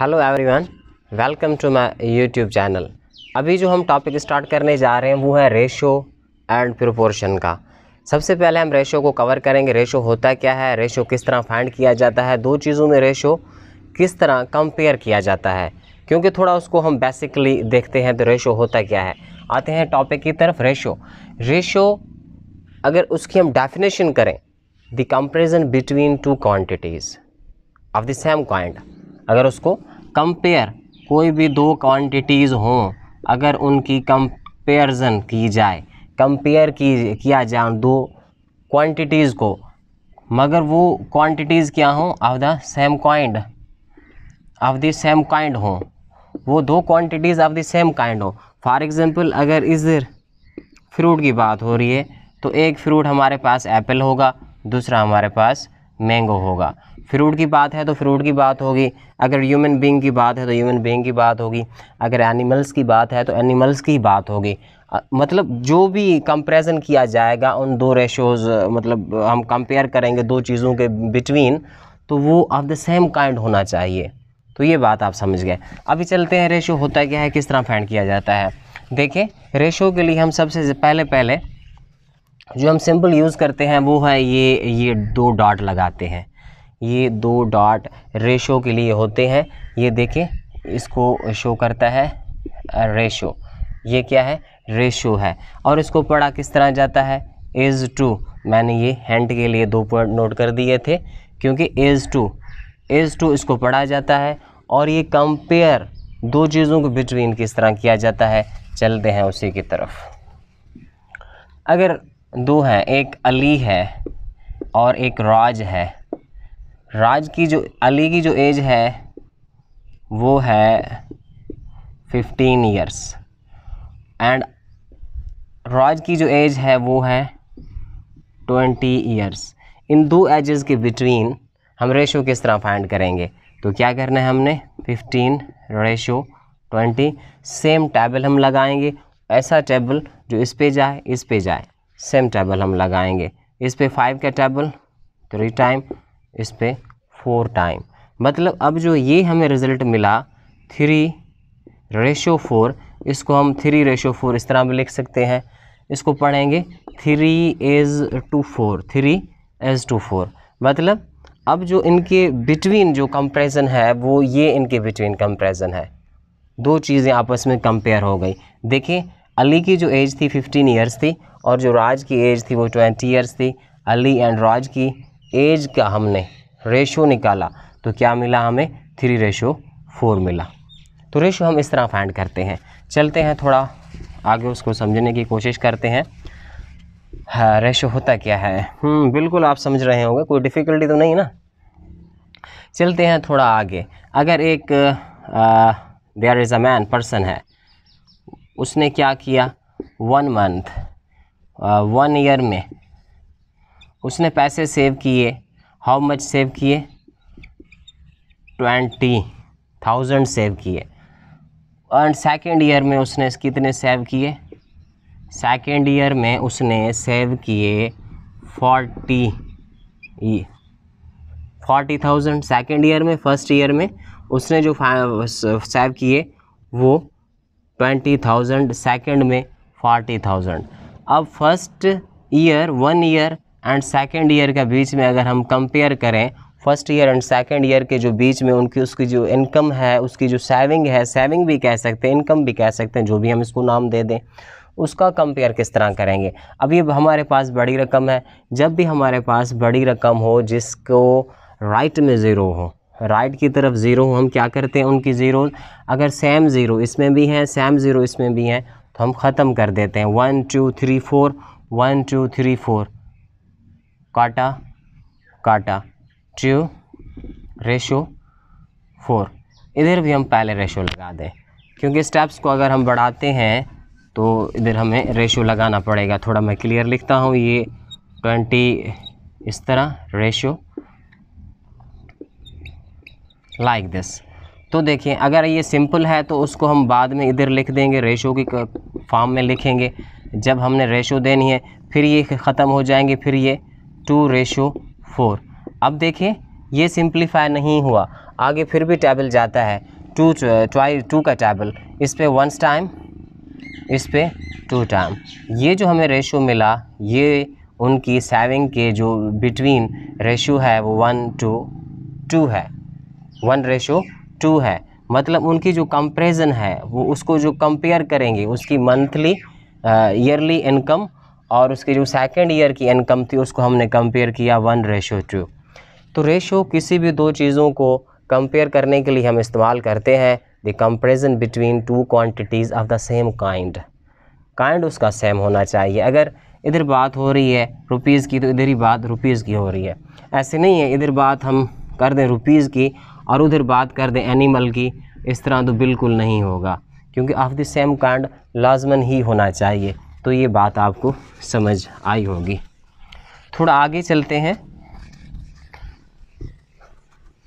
Hello everyone, welcome to my YouTube channel. अभी जो हम टॉपिक स्टार्ट करने जा रहे हैं वो है रेशो एंड प्रोपोर्शन का। सबसे पहले हम रेशो को कवर करेंगे। रेशो होता क्या है, रेशो किस तरह फाइंड किया जाता है, दो चीज़ों में रेशो किस तरह कंपेयर किया जाता है, क्योंकि थोड़ा उसको हम बेसिकली देखते हैं। तो रेशो होता क्या है, आते हैं टॉपिक की तरफ। रेशो अगर उसकी हम डेफिनेशन करें, the comparison between two quantities of the same kind. अगर उसको कंपेयर, कोई भी दो क्वांटिटीज़ हों, अगर उनकी कंपेरिजन की जाए, कंपेयर किया जाए दो क्वांटिटीज़ को, मगर वो क्वांटिटीज़ क्या हों, ऑफ द सेम काइंड हों, वो दो quantities of the same kind हों। फॉर एग्ज़ाम्पल, अगर इस फ्रूट की बात हो रही है तो एक फ्रूट हमारे पास एप्पल होगा, दूसरा हमारे पास मैंगो होगा। फ्रूट की बात है तो फ्रूट की बात होगी, अगर ह्यूमन बीइंग की बात है तो ह्यूमन बीइंग की बात होगी, अगर एनिमल्स की बात है तो एनिमल्स की बात होगी। मतलब जो भी कंपैरिजन किया जाएगा उन दो रेशोज़, मतलब हम कंपेयर करेंगे दो चीज़ों के बिटवीन, तो वो ऑफ द सेम काइंड होना चाहिए। तो ये बात आप समझ गए। अभी चलते हैं रेशो होता क्या है, किस तरह फाइंड किया जाता है। देखिए, रेशो के लिए हम सबसे पहले जो हम सिंबल यूज़ करते हैं वो है ये दो डॉट लगाते हैं। ये दो डॉट रेशो के लिए होते हैं। ये देखें, इसको शो करता है रेशो। ये क्या है, रेशो है। और इसको पढ़ा किस तरह जाता है, इज़ टू। मैंने ये हैंड के लिए दो पॉइंट नोट कर दिए थे क्योंकि इज़ टू इसको पढ़ा जाता है। और ये कंपेयर दो चीज़ों के बिटवीन किस तरह किया जाता है, चलते हैं उसी की तरफ। अगर दो हैं, एक अली है और एक राज है। राज की जो, अली की जो एज है वो है 15 ईयर्स एंड राज की जो एज है वो है 20 ईयर्स। इन दो एजेस के बिटवीन हम रेशो किस तरह फाइंड करेंगे। तो क्या करना है हमने, 15 रेशो 20। सेम टेबल हम लगाएंगे, ऐसा टेबल जो इस पे जाए। सेम टेबल हम लगाएंगे, इस पे 5 का टेबल 3 टाइम, इस पे 4 टाइम। मतलब अब जो ये हमें रिज़ल्ट मिला 3 रेशो 4, इसको हम 3 रेशो 4 इस तरह भी लिख सकते हैं। इसको पढ़ेंगे 3 इज़ टू 4। मतलब अब जो इनके बिटवीन जो कंपैरिजन है वो ये इनके बिटवीन कंपैरिजन है, दो चीज़ें आपस में कंपेयर हो गई। देखिए, अली की जो एज थी 15 ईयर्स थी और जो राज की एज थी वो 20 ईयर्स थी। अली एंड राज की एज का हमने रेशो निकाला तो क्या मिला हमें, 3 रेशो 4 मिला। तो रेशो हम इस तरह फाइंड करते हैं। चलते हैं थोड़ा आगे, उसको समझने की कोशिश करते हैं। हाँ, रेशो होता क्या है, बिल्कुल आप समझ रहे होंगे, कोई डिफ़िकल्टी तो नहीं ना। चलते हैं थोड़ा आगे। अगर एक there is a man, person है, उसने क्या किया, 1 मंथ 1 ईयर में उसने पैसे सेव किए। हाउ मच सेव किए, 20,000 सेव किए। एंड सेकेंड ईयर में उसने कितने सेव किए, सेकेंड ईयर में उसने सेव किए 40,000 सेकेंड ईयर में। फर्स्ट ईयर में उसने जो सेव किए वो 20,000, सेकेंड में 40,000। अब first year, 1 year and second year के बीच में अगर हम कंपेयर करें, first year and second year के जो बीच में उनकी उसकी जो इनकम है, उसकी जो सेविंग है, सेविंग भी कह सकते हैं, इनकम भी कह सकते हैं, जो भी हम इसको नाम दे दें, उसका कंपेयर किस तरह करेंगे। अब ये हमारे पास बड़ी रकम है। जब भी हमारे पास बड़ी रकम हो जिसको राइट में ज़ीरो हो, राइट की तरफ ज़ीरो हो, हम क्या करते हैं, उनकी ज़ीरो, अगर सेम ज़ीरो इसमें भी हैं, सेम ज़ीरो इसमें भी हैं, तो हम ख़त्म कर देते हैं। 1 2 3 4, 1 2 3 4, काटा 2 रेशो 4। इधर भी हम पहले रेशो लगा दें क्योंकि स्टेप्स को अगर हम बढ़ाते हैं तो इधर हमें रेशो लगाना पड़ेगा। थोड़ा मैं क्लियर लिखता हूँ, ये 20 इस तरह रेशो लाइक दिस। तो देखिए, अगर ये सिंपल है तो उसको हम बाद में इधर लिख देंगे, रेशो की फॉर्म में लिखेंगे। जब हमने रेशो देनी है फिर ये ख़त्म हो जाएंगे, फिर ये 2 रेशो 4। अब देखिए, ये सिंप्लीफाई नहीं हुआ। आगे फिर भी टेबल जाता है टू का टेबल, इस पर वंस टाइम, इस पर टू टाइम। ये जो हमें रेशो मिला ये उनकी सेविंग के जो बिटवीन रेशो है वो 1:2 है, 1:2 है। मतलब उनकी जो कंपैरिजन है वो उसको जो कंपेयर करेंगे उसकी मंथली ईयरली इनकम और उसकी जो सेकंड ईयर की इनकम थी उसको हमने कंपेयर किया 1:2। तो रेशो किसी भी दो चीज़ों को कंपेयर करने के लिए हम इस्तेमाल करते हैं। The comparison between two quantities of the same kind उसका सेम होना चाहिए। अगर इधर बात हो रही है रुपीज़ की तो इधर ही बात रुपीज़ की हो रही है, ऐसे नहीं है इधर बात हम कर दें रुपीज़ की और उधर बात कर दें एनिमल की, इस तरह तो बिल्कुल नहीं होगा क्योंकि ऑफ द सेम काइंड लाजमन ही होना चाहिए। तो ये बात आपको समझ आई होगी। थोड़ा आगे चलते हैं।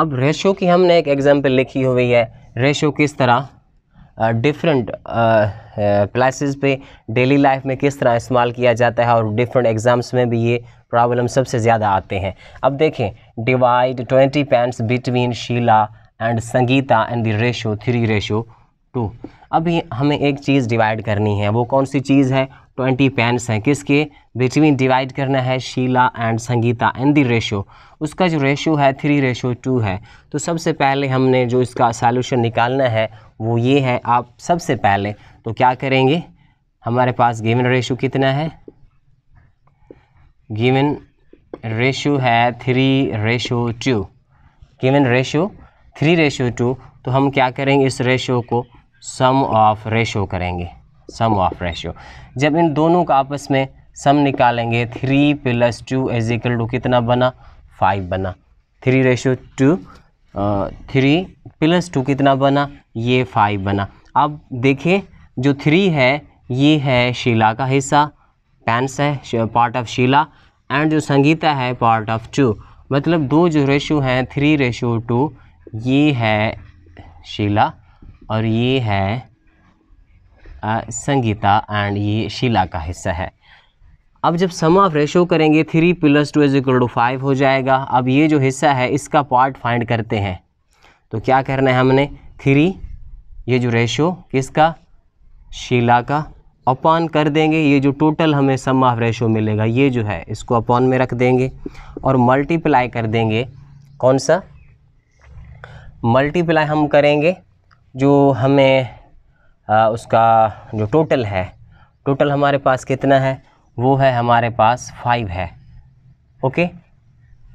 अब रेशो की हमने एक एग्जांपल लिखी हुई है, रेशो किस तरह डिफरेंट प्लेसेस पे डेली लाइफ में किस तरह इस्तेमाल किया जाता है और डिफरेंट एग्ज़ाम्स में भी ये प्रॉब्लम सबसे ज़्यादा आते हैं। अब देखें, divide 20 pence between Sheela and Sangeeta and the ratio 3:2। अभी हमें एक चीज़ डिवाइड करनी है, वो कौन सी चीज़ है? 20 पेंस हैं, किसके बिटवीन डिवाइड करना है? Sheela and Sangeeta and the ratio. उसका जो रेशो है 3:2 है। तो सबसे पहले हमने जो इसका सॉल्यूशन निकालना है वो ये है। आप सबसे पहले तो क्या करेंगे, हमारे पास गिवन रेशो कितना है? गिवन रेशो है 3:2। Given ratio 3:2। तो हम क्या करेंगे, इस रेशो को सम ऑफ रेशो करेंगे। सम ऑफ रेशो, जब इन दोनों का आपस में सम निकालेंगे 3+2 = कितना बना? 5 बना। 3:2, 3+2 कितना बना? ये 5 बना। अब देखिए जो 3 है ये है शीला का हिस्सा, पेंस है पार्ट ऑफ शीला, एंड जो संगीता है पार्ट ऑफ 2। मतलब दो जो रेशो हैं 3:2, ये है शीला और ये है संगीता एंड ये शीला का हिस्सा है। अब जब सम ऑफ रेशो करेंगे 3+2 = 5 हो जाएगा। अब ये जो हिस्सा है इसका पार्ट फाइंड करते हैं। तो क्या करना है हमने, 3 ये जो रेशो किसका? शीला का, अपॉन कर देंगे ये जो टोटल हमें सम ऑफ रेशो मिलेगा ये जो है इसको अपॉन में रख देंगे और मल्टीप्लाई कर देंगे। कौन सा मल्टीप्लाई हम करेंगे? जो हमें उसका जो टोटल है, टोटल हमारे पास कितना है? वो है हमारे पास 5 है। ओके,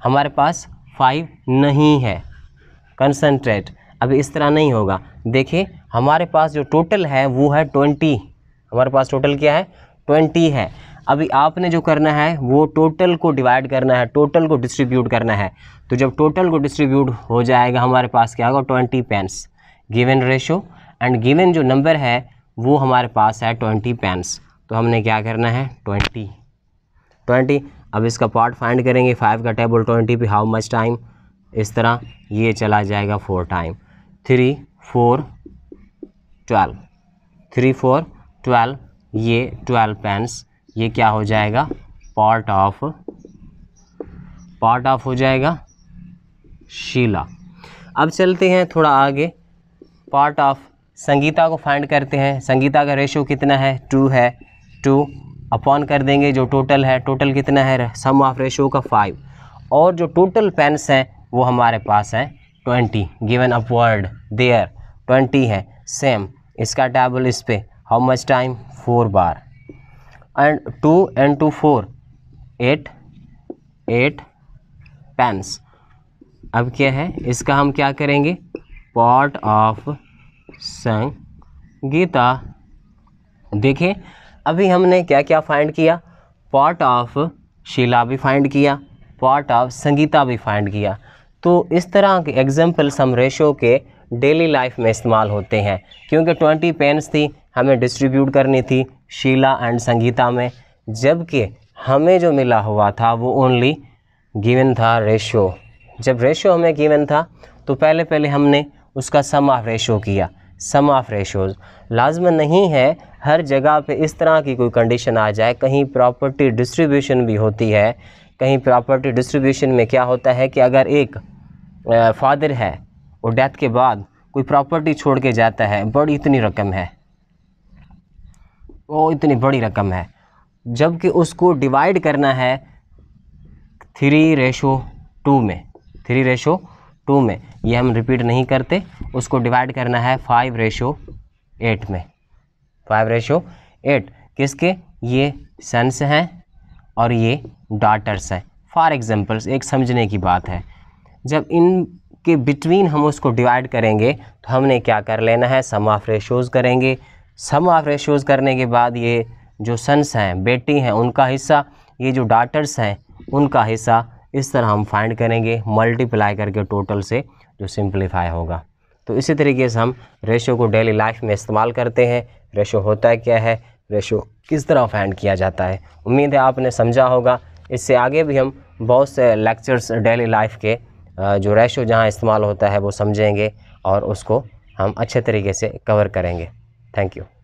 हमारे पास 5 नहीं है, कंसंट्रेट। अभी इस तरह नहीं होगा। देखिए हमारे पास जो टोटल है वो है 20। हमारे पास टोटल क्या है? 20 है। अभी आपने जो करना है वो टोटल को डिवाइड करना है, टोटल को डिस्ट्रीब्यूट करना है। तो जब टोटल को डिस्ट्रीब्यूट हो जाएगा हमारे पास क्या होगा? 20 pence given ratio and given जो नंबर है वो हमारे पास है 20 पेंस। तो हमने क्या करना है, 20। अब इसका पार्ट फाइंड करेंगे, 5 का टेबल 20 पे हाउ मच टाइम, इस तरह ये चला जाएगा 4 टाइम। 3, 4, 12, 3, 4, 12, ये 12 पेंस। ये क्या हो जाएगा? पार्ट ऑफ हो जाएगा शीला। अब चलते हैं थोड़ा आगे, पार्ट ऑफ संगीता को फाइंड करते हैं। संगीता का रेशो कितना है? 2 है। 2 अपॉन कर देंगे जो टोटल है, टोटल कितना है? सम ऑफ रेशो का 5। और जो टोटल पेंस हैं वो हमारे पास है 20 गिवन अपवर्ड देयर 20 है। सेम इसका टेबल इस पर हाउ मच टाइम 4 बार एंड 2 × 4 8 पेंस। अब क्या है इसका, हम क्या करेंगे, पार्ट ऑफ संगीता। देखें अभी हमने क्या क्या फाइंड किया, पार्ट ऑफ शीला भी फाइंड किया, पार्ट ऑफ संगीता भी फाइंड किया। तो इस तरह के एग्जाम्पल सम रेशो के डेली लाइफ में इस्तेमाल होते हैं। क्योंकि 20 पेंस थी, हमें डिस्ट्रीब्यूट करनी थी शीला एंड संगीता में, जबकि हमें जो मिला हुआ था वो ओनली गिवन था रेशो। जब रेशो हमें गिवन था तो पहले हमने उसका सम ऑफ रेशो किया। सम ऑफ रेशोज़ लाजमन नहीं है हर जगह पे इस तरह की कोई कंडीशन आ जाए। कहीं प्रॉपर्टी डिस्ट्रीब्यूशन भी होती है। कहीं प्रॉपर्टी डिस्ट्रीब्यूशन में क्या होता है कि अगर एक फादर है और डेथ के बाद कोई प्रॉपर्टी छोड़ के जाता है, बड़ी इतनी रकम है, वो इतनी बड़ी रकम है, जबकि उसको डिवाइड करना है 3:2 में, 3:2 में, ये हम रिपीट नहीं करते, उसको डिवाइड करना है 5:8 में, 5:8 किसके, ये सन्स हैं और ये डॉटर्स हैं। फॉर एग्जांपल्स, एक समझने की बात है, जब इनके बिटवीन हम उसको डिवाइड करेंगे तो हमने क्या कर लेना है, सम ऑफ रेशोज़ करेंगे। सम ऑफ रेशोज़ करने के बाद ये जो सन्स हैं, बेटी हैं, उनका हिस्सा, ये जो डॉटर्स हैं उनका हिस्सा, इस तरह हम फाइंड करेंगे मल्टीप्लाई करके टोटल से, जो सिंप्लीफाई होगा। तो इसी तरीके से हम रेशो को डेली लाइफ में इस्तेमाल करते हैं। रेशो होता क्या है, रेशो किस तरह फाइंड किया जाता है, उम्मीद है आपने समझा होगा। इससे आगे भी हम बहुत से लेक्चर्स डेली लाइफ के जो रेशो जहाँ इस्तेमाल होता है वो समझेंगे और उसको हम अच्छे तरीके से कवर करेंगे। Thank you.